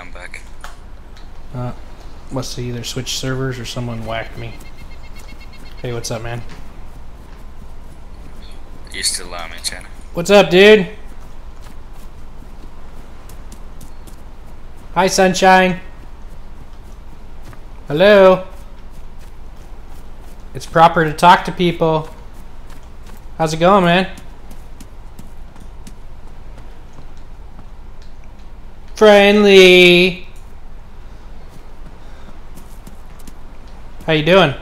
I'm back. Must have either switched servers or someone whacked me. Hey, what's up, man? You still on me, Chad? What's up, dude? Hi, sunshine. Hello. It's proper to talk to people. How's it going, man? Friendly. How you doing?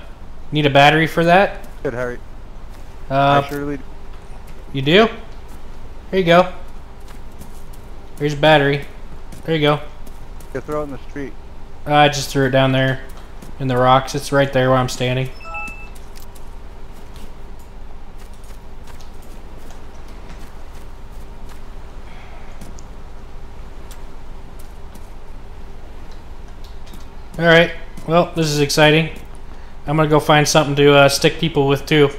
Need a battery for that? Good, Harry. I surely do. You do? Here you go. Here's a battery. There you go. You throw it in the street. I just threw it down there in the rocks. It's right there where I'm standing. Alright. Well, this is exciting. I'm gonna go find something to stick people with too.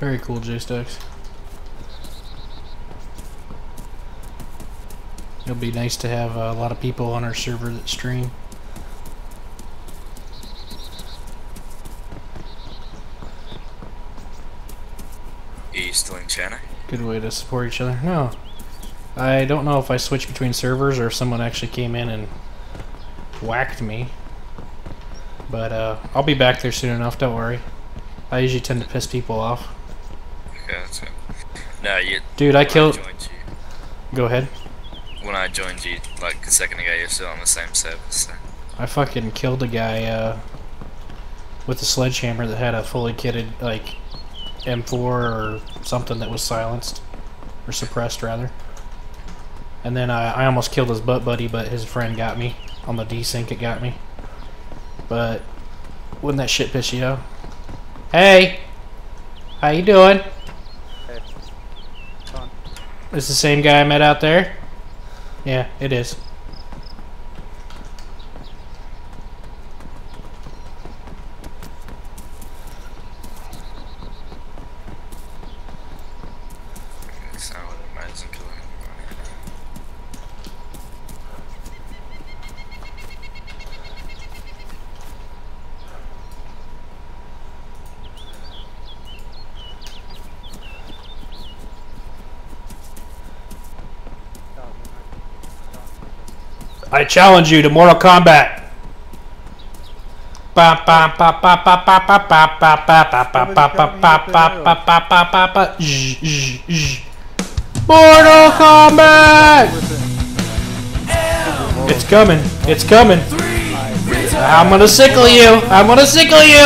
Very cool, J-Stacks. It'll be nice to have a lot of people on our server that stream. Are you still in China? Good way to support each other. No. I don't know if I switched between servers or if someone actually came in and whacked me. But I'll be back there soon enough, don't worry. I usually tend to piss people off. Yeah, that's it. No, you... Dude, I killed... Go ahead. When I joined you, like, a second ago, you're still on the same server, so... I fucking killed a guy, with a sledgehammer that had a fully kitted, like, M4 or something that was silenced. Or suppressed, rather. And then I almost killed his butt buddy, but his friend got me. On the desync, it got me. But... wouldn't that shit piss you off? Hey! How you doing? Hey. It's the same guy I met out there? Yeah, it is. I challenge you to Mortal Kombat. Mortal Kombat! It's coming. It's coming. I'm gonna sickle you. I'm gonna sickle you.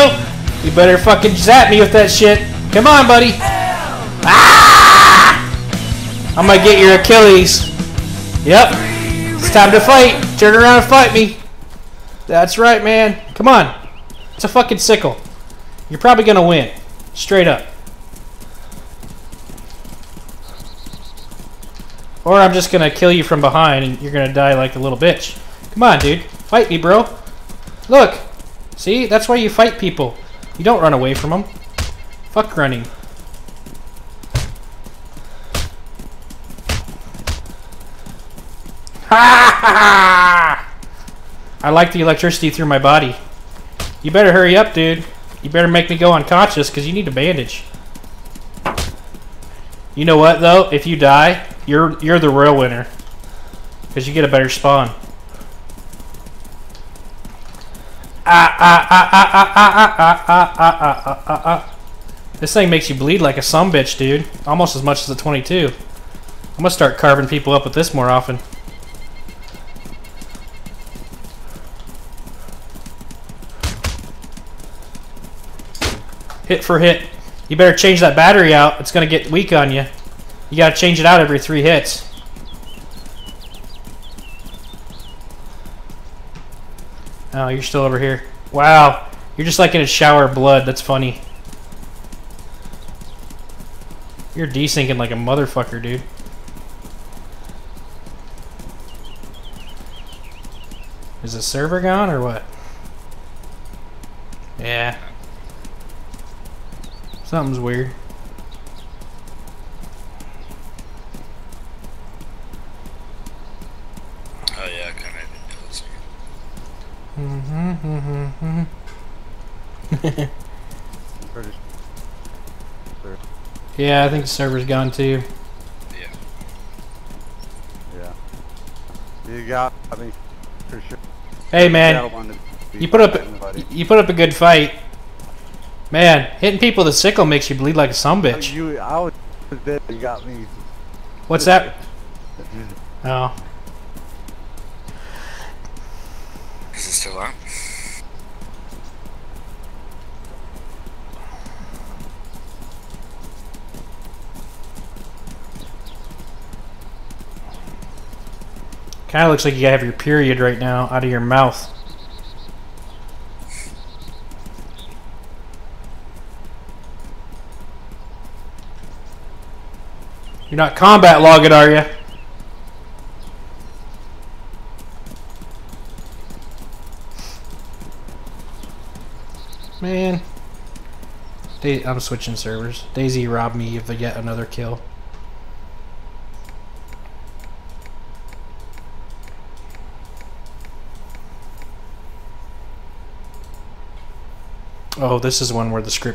You better fucking zap me with that shit. Come on, buddy. Ah! I'm gonna get your Achilles. Yep. It's time to fight. Turn around and fight me. That's right, man. Come on. It's a fucking sickle. You're probably gonna win. Straight up. Or I'm just gonna kill you from behind and you're gonna die like a little bitch. Come on, dude. Fight me, bro. Look. See? That's why you fight people. You don't run away from them. Fuck running. I like the electricity through my body. You better hurry up, dude. You better make me go unconscious because you need a bandage. You know what, though? If you die, you're the real winner because you get a better spawn. This thing makes you bleed like a sumbitch, dude. Almost as much as the 22. I'm gonna start carving people up with this more often. Hit for hit. You better change that battery out. It's going to get weak on you. You got to change it out every 3 hits. Oh, you're still over here. Wow. You're just like in a shower of blood. That's funny. You're desyncing like a motherfucker, dude. Is the server gone or what? Yeah. Something's weird. Oh yeah, I kinda did this again. Yeah, I think the server's gone too. Yeah. Yeah. You got me for sure. Hey man, you put up a good fight. Man, hitting people with a sickle makes you bleed like a sumbitch. You got me. What's that? Oh. Is it still on? Kind of looks like you have your period right now out of your mouth. You're not combat logging, are you? Man. I'm switching servers. Daisy robbed me of yet another kill. Oh, this is one where the script